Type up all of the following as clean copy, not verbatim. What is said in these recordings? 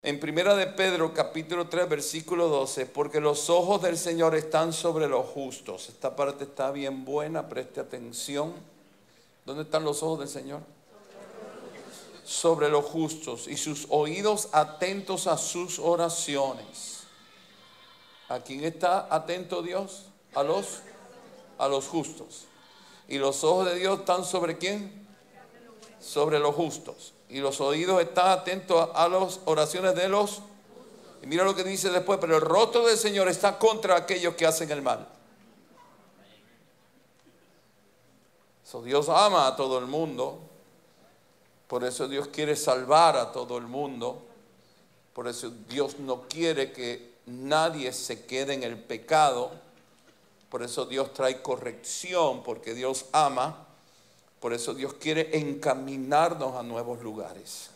En Primera de Pedro, capítulo 3, versículo 12, porque los ojos del Señor están sobre los justos. Esta parte está bien buena, preste atención. ¿Dónde están los ojos del Señor? Sobre los justos, y sus oídos atentos a sus oraciones. ¿A quién está atento Dios? A los justos. Y los ojos de Dios están sobre ¿quién? Sobre los justos. Y los oídos están atentos a las oraciones de los justos. Y mira lo que dice después, pero el rostro del Señor está contra aquellos que hacen el mal. So, Dios ama a todo el mundo. Por eso Dios quiere salvar a todo el mundo. Por eso Dios no quiere que nadie se quede en el pecado. Por eso Dios trae corrección, porque Dios ama. Por eso Dios quiere encaminarnos a nuevos lugares.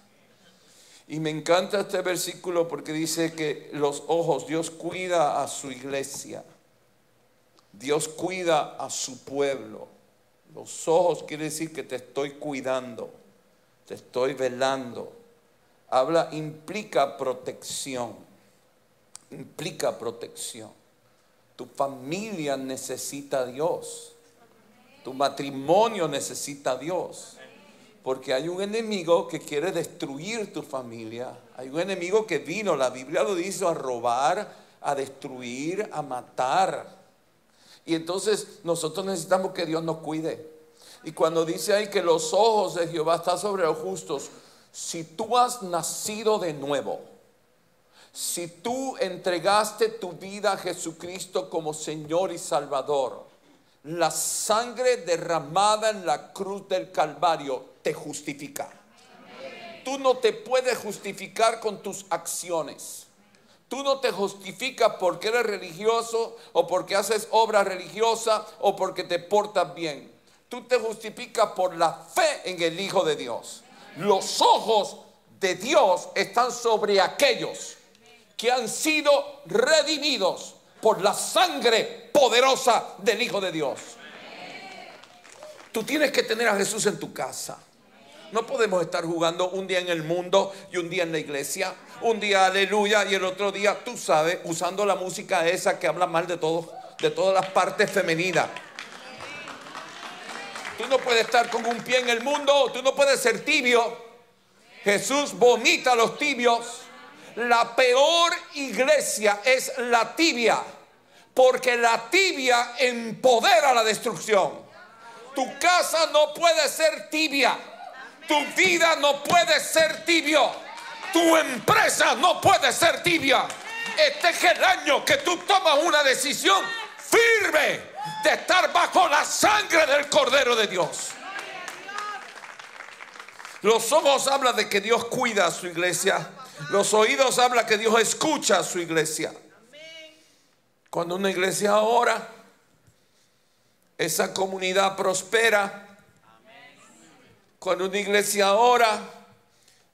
Y me encanta este versículo porque dice que los ojos, Dios cuida a su iglesia. Dios cuida a su pueblo. Los ojos quiere decir que te estoy cuidando, te estoy velando. Habla, implica protección. Implica protección. Tu familia necesita a Dios. Tu matrimonio necesita a Dios, porque hay un enemigo que quiere destruir tu familia. Hay un enemigo que vino, la Biblia lo dice, a robar, a destruir, a matar. Y entonces nosotros necesitamos que Dios nos cuide. Y cuando dice ahí que los ojos de Jehová están sobre los justos, si tú has nacido de nuevo, si tú entregaste tu vida a Jesucristo como Señor y Salvador, la sangre derramada en la cruz del Calvario te justifica. Tú no te puedes justificar con tus acciones. Tú no te justificas porque eres religioso o porque haces obra religiosa o porque te portas bien. Tú te justificas por la fe en el Hijo de Dios. Los ojos de Dios están sobre aquellos que han sido redimidos por la sangre poderosa del Hijo de Dios. Tú tienes que tener a Jesús en tu casa. No podemos estar jugando un día en el mundo y un día en la iglesia. Un día aleluya y el otro día, tú sabes, usando la música esa que habla mal de todo, de todas las partes femeninas. Tú no puedes estar con un pie en el mundo. Tú no puedes ser tibio. Jesús vomita a los tibios. La peor iglesia es la tibia, porque la tibia empodera la destrucción. Tu casa no puede ser tibia. Tu vida no puede ser tibio. Tu empresa no puede ser tibia. Este es el año que tú tomas una decisión firme de estar bajo la sangre del Cordero de Dios. Los ojos hablan de que Dios cuida a su iglesia. Los oídos hablan que Dios escucha a su iglesia. Cuando una iglesia ora, esa comunidad prospera. Cuando una iglesia ora,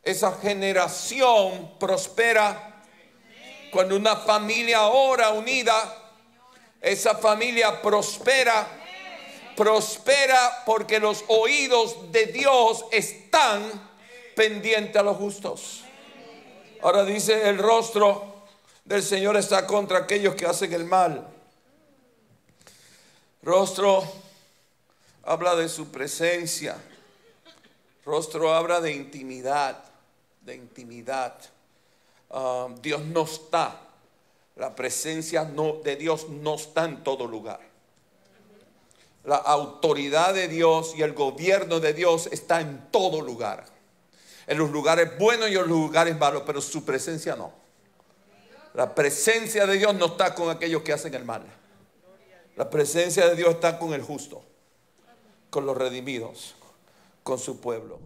esa generación prospera. Cuando una familia ora unida, esa familia prospera. Prospera porque los oídos de Dios están pendientes a los justos. Ahora dice, el rostro del Señor está contra aquellos que hacen el mal. Rostro habla de su presencia. Rostro habla de intimidad, de intimidad. Dios no está, la presencia de Dios no está en todo lugar. La autoridad de Dios y el gobierno de Dios está en todo lugar. En los lugares buenos y en los lugares malos, pero su presencia no. La presencia de Dios no está con aquellos que hacen el mal. La presencia de Dios está con el justo, con los redimidos, con su pueblo.